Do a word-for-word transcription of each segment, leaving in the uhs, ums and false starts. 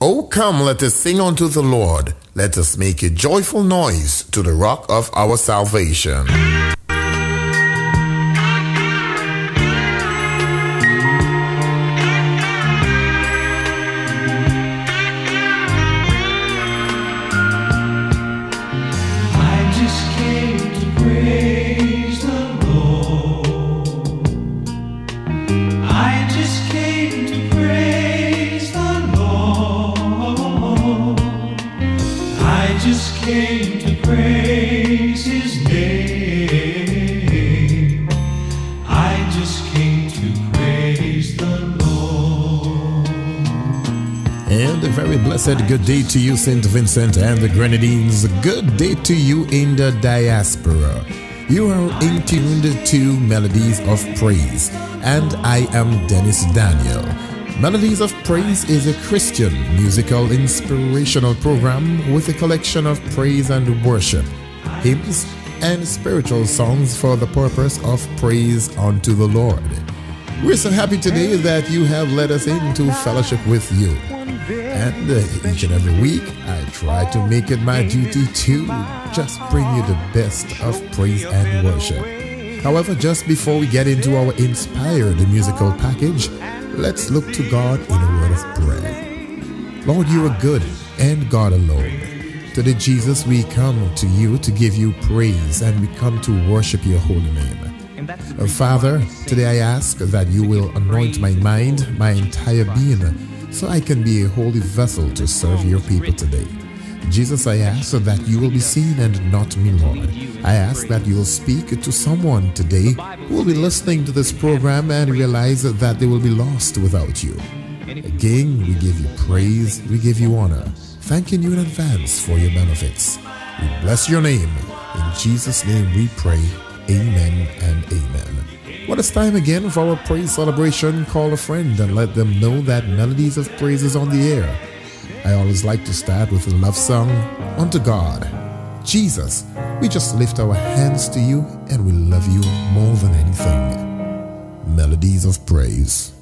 O come, let us sing unto the Lord. Let us make a joyful noise to the rock of our salvation. Good day to you, Saint Vincent and the Grenadines. Good day to you in the diaspora. You are in tuned to Melodies of Praise, and I am Dennis Daniel. Melodies of Praise is a Christian musical inspirational program with a collection of praise and worship, hymns, and spiritual songs for the purpose of praise unto the Lord. We're so happy today that you have let us into fellowship with you. And uh, each and every week, I try to make it my duty to just bring you the best of praise and worship. However, just before we get into our inspired musical package, let's look to God in a word of prayer. Lord, you are good and God alone. Today, Jesus, we come to you to give you praise, and we come to worship your holy name. Uh, Father, today I ask that you will anoint my mind, my entire being, so I can be a holy vessel to serve your people today. Jesus, I ask that you will be seen and not me, Lord. I ask that you will speak to someone today who will be listening to this program and realize that they will be lost without you. Again, we give you praise, we give you honor, thanking you in advance for your benefits. We bless your name. In Jesus' name we pray. Amen and amen. Well, it's time again for our praise celebration. Call a friend and let them know that Melodies of Praise is on the air. I always like to start with a love song unto God. Jesus, we just lift our hands to you and we love you more than anything. Melodies of Praise.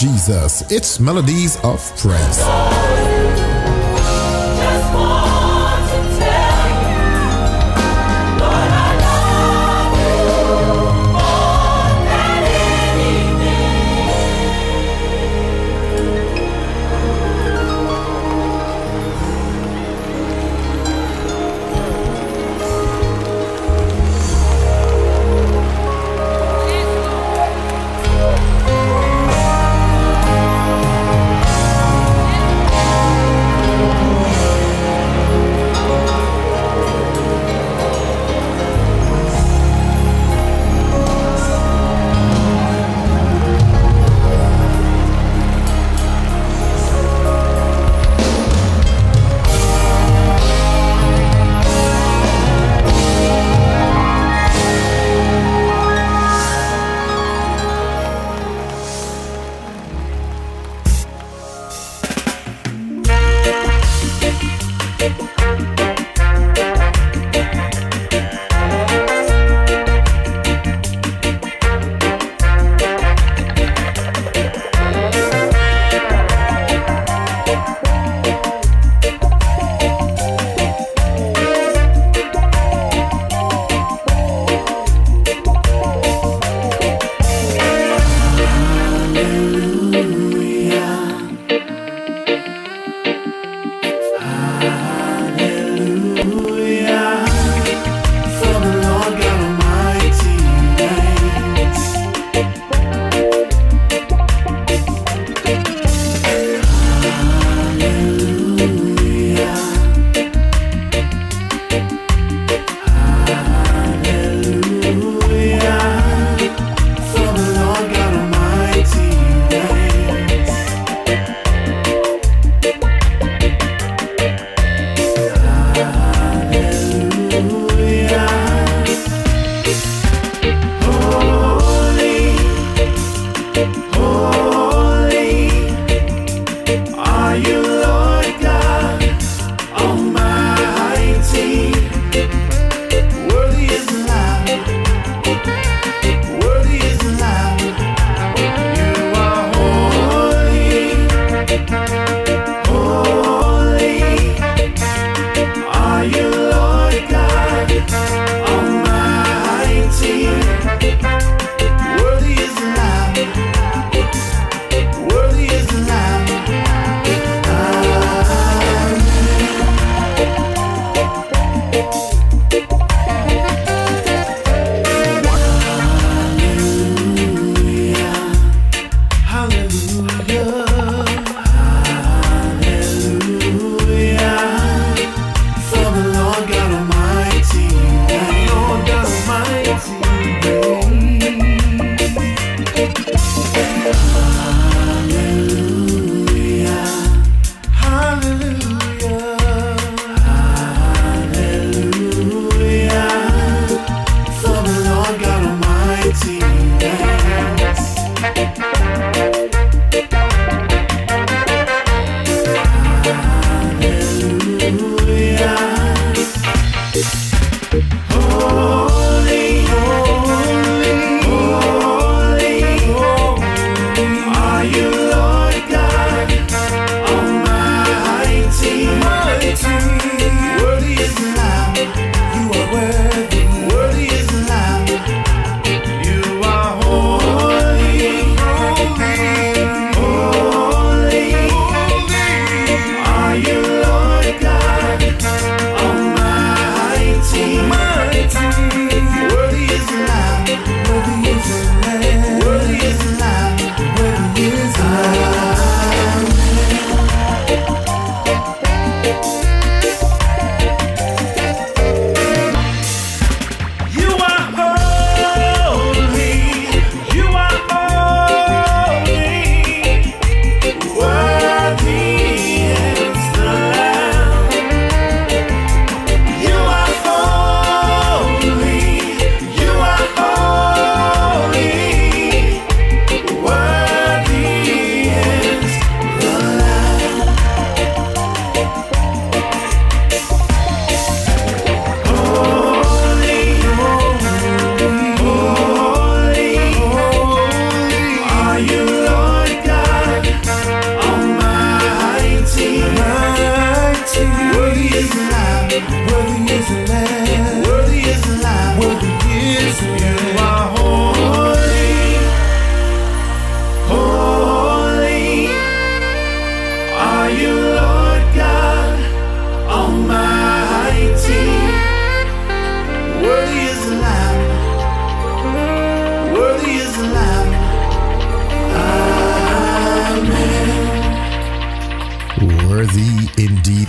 Jesus. It's Melodies of Praise.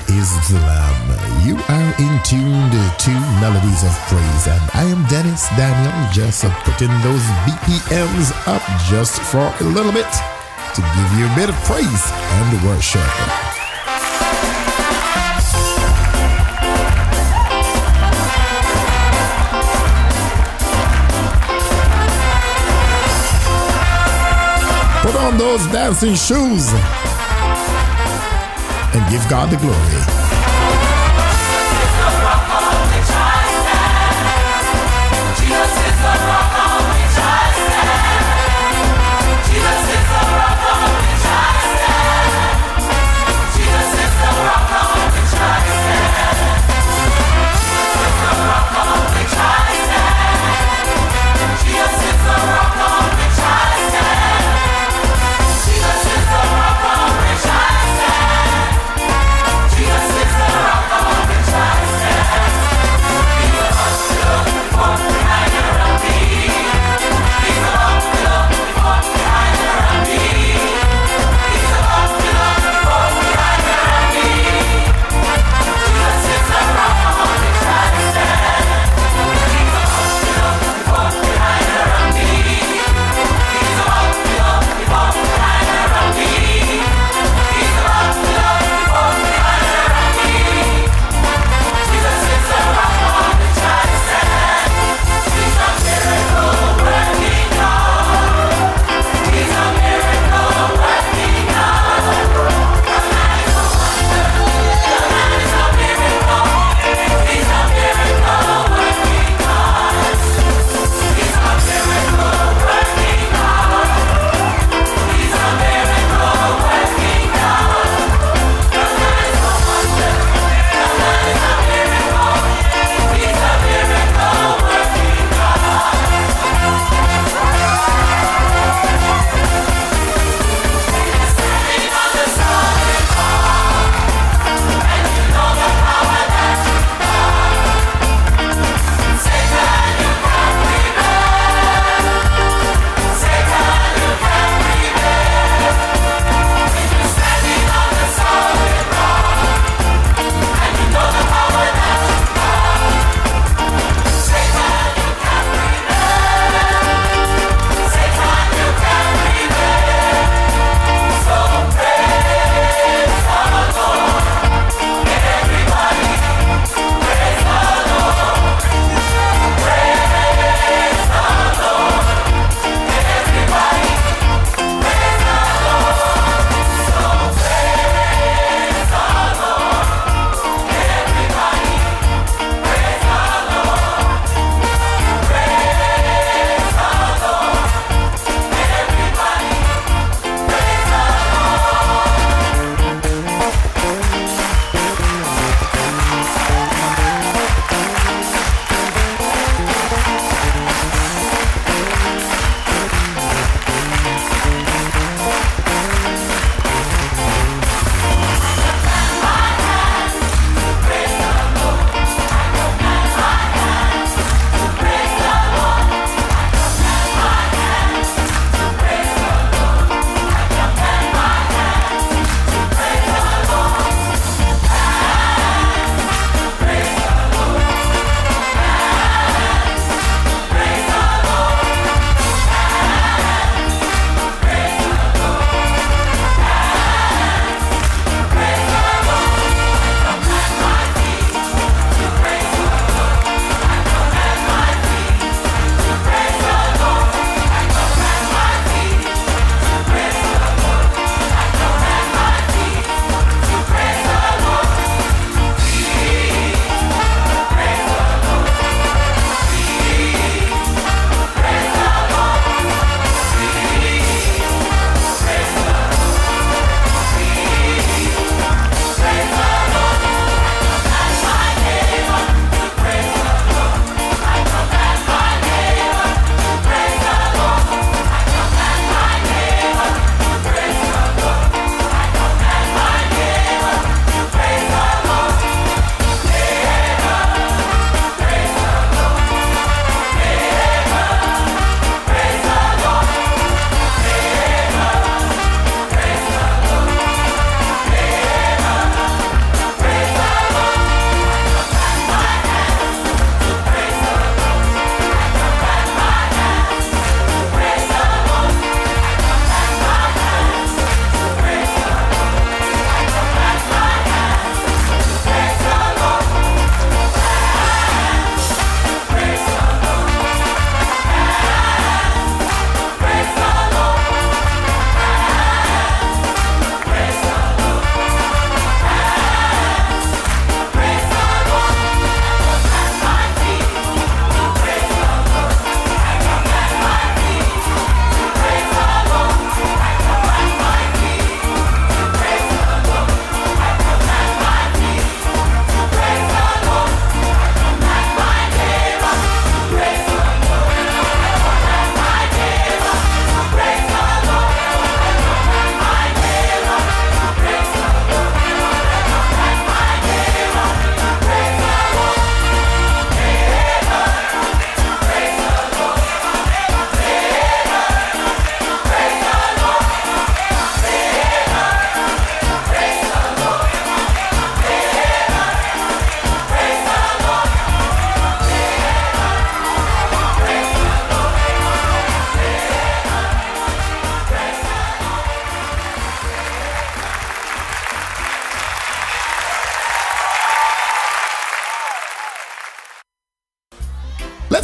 is the Lamb. You are in tune to Melodies of Praise, and I am Dennis Daniel, just putting those B P Ms up just for a little bit to give you a bit of praise and worship. Put on those dancing shoes and give God the glory. Thank you.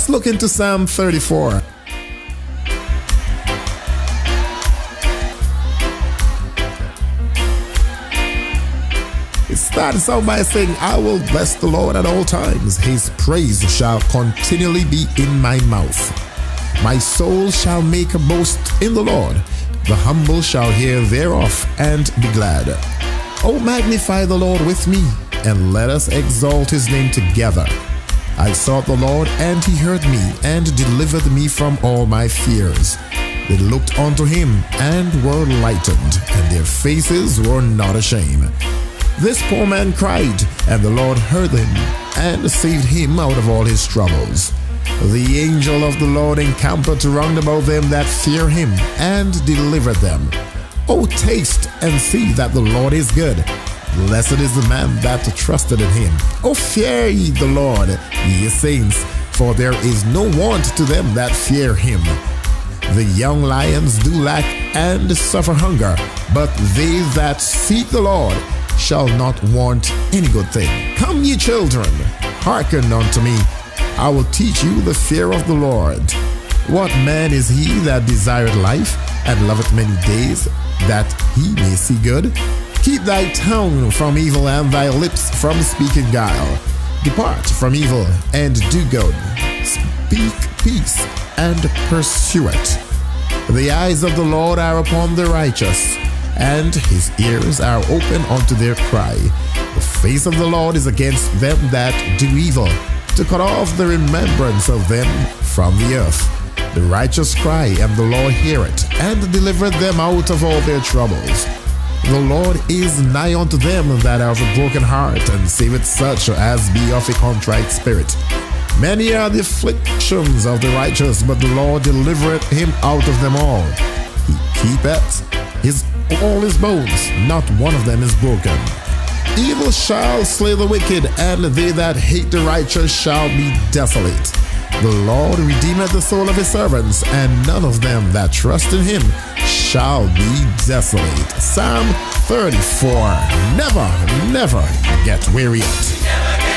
Let's look into Psalm thirty-four. It starts out by saying, I will bless the Lord at all times. His praise shall continually be in my mouth. My soul shall make a boast in the Lord. The humble shall hear thereof and be glad. O magnify the Lord with me, and let us exalt his name together. I sought the Lord, and he heard me, and delivered me from all my fears. They looked unto him, and were lightened, and their faces were not ashamed. This poor man cried, and the Lord heard him, and saved him out of all his troubles. The angel of the Lord encampeth round about them that fear him, and delivered them. O taste and see that the Lord is good. Blessed is the man that trusted in him. O fear ye the Lord, ye saints, for there is no want to them that fear him. The young lions do lack and suffer hunger, but they that seek the Lord shall not want any good thing. Come, ye children, hearken unto me. I will teach you the fear of the Lord. What man is he that desireth life, and loveth many days, that he may see good? Keep thy tongue from evil, and thy lips from speaking guile. Depart from evil, and do good. Speak peace, and pursue it. The eyes of the Lord are upon the righteous, and his ears are open unto their cry. The face of the Lord is against them that do evil, to cut off the remembrance of them from the earth. The righteous cry, and the Lord heareth, and delivereth them out of all their troubles. The Lord is nigh unto them that are of a broken heart, and saveth such as be of a contrite spirit. Many are the afflictions of the righteous, but the Lord delivereth him out of them all. He keepeth his all his bones, not one of them is broken. Evil shall slay the wicked, and they that hate the righteous shall be desolate. The Lord redeemeth the soul of his servants, and none of them that trust in him shall be desolate. Psalm thirty-four. Never, never get weary yet.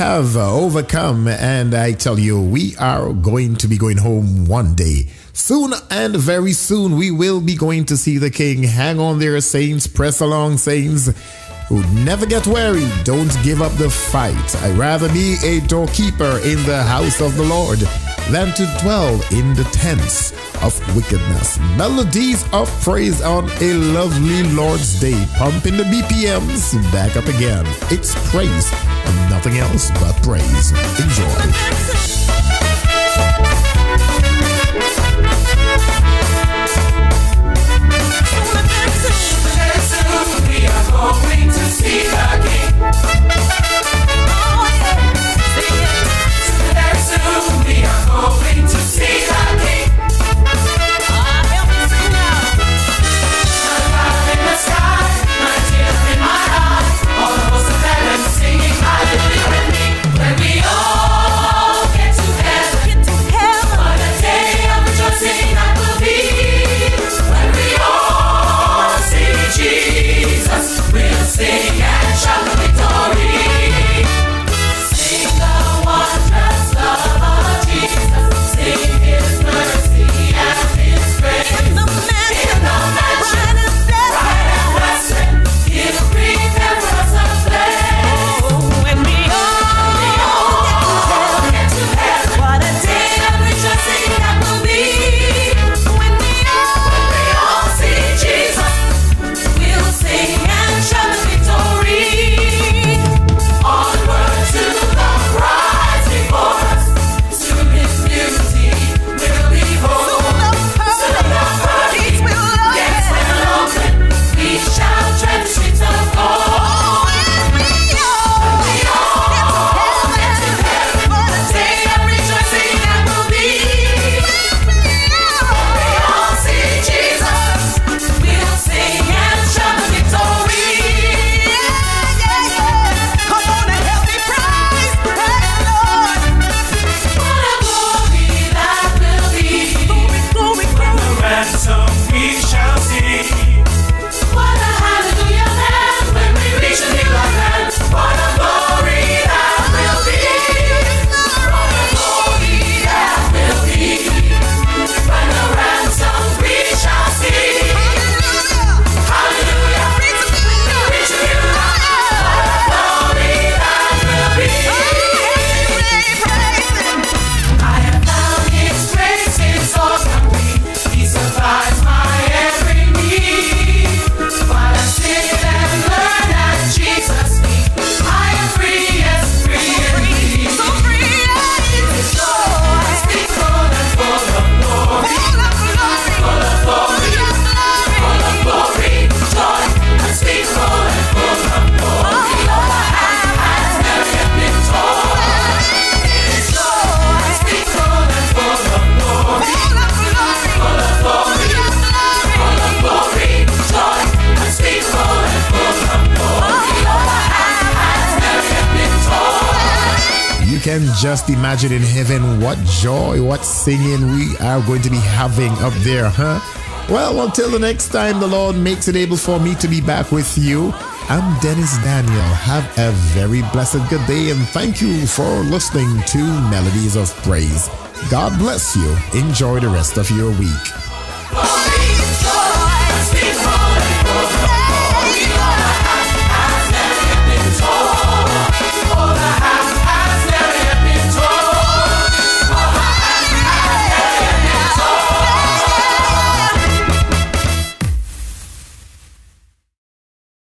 have overcome, and I tell you, we are going to be going home one day. Soon and very soon, we will be going to see the King. Hang on there, saints. Press along, saints. Who never get weary, don't give up the fight. I'd rather be a doorkeeper in the house of the Lord than to dwell in the tents of wickedness. Melodies of Praise on a lovely Lord's Day. Pumping the B P Ms back up again. It's praise and nothing else but praise. Enjoy. We are hoping to see the King. Oh, yeah. Soon and soon we are hoping to see the King. Ah, help me sing now. The cloud in the sky, my tear in my eyes, all the hosts of heaven singing hallelujah with me. When we all get to heaven, get to heaven, what a day of rejoicing that will be. When we all see Jesus, we'll sing and shout the victory. Sing the wondrous love of Jesus. Sing His mercy and His grace. In the mansion, bright and blessed, He'll bring them to some place. When we all get to heaven, what a day of rejoicing that will be. When we all see Jesus, we'll sing and shout the victory. Onward to the prize before us. Soon His beauty will be whole. Soon the parties will open. Yes, will open. We shall tread the streets of gold. When we all get to heaven, what a day of rejoicing that will be. When we all see Jesus, we'll sing and shout the victory. Come on and help me praise, praise the Lord. What a glory that will be. Glory, glory, glory. Ransom we shall see. What a hallelujah land when we reach the Big Land. What a glory that will be. What a glory that will be. When the ransom we shall see. Hallelujah. Reach the Big Land. What a glory that will be. I have found His grace is so complete. He supplies my every need. While I sit and learn at Jesus' feet, I am free as free as free. So free as His joy is full and full of glory. Full of glory. Full of glory. Joy unspeakable and full of glory. All I have has never yet been told. His joy unspeakable and full of glory. Full of glory. Full of glory. Joy unspeakable and full of glory. All I have has never yet been told. You can just imagine in heaven what joy, what singing we are going to be having up there, huh? Well, until the next time the Lord makes it able for me to be back with you, I'm Dennis Daniel. Have a very blessed good day, and thank you for listening to Melodies of Praise. God bless you. Enjoy the rest of your week.